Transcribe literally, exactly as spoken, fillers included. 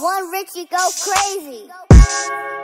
one Richie go crazy.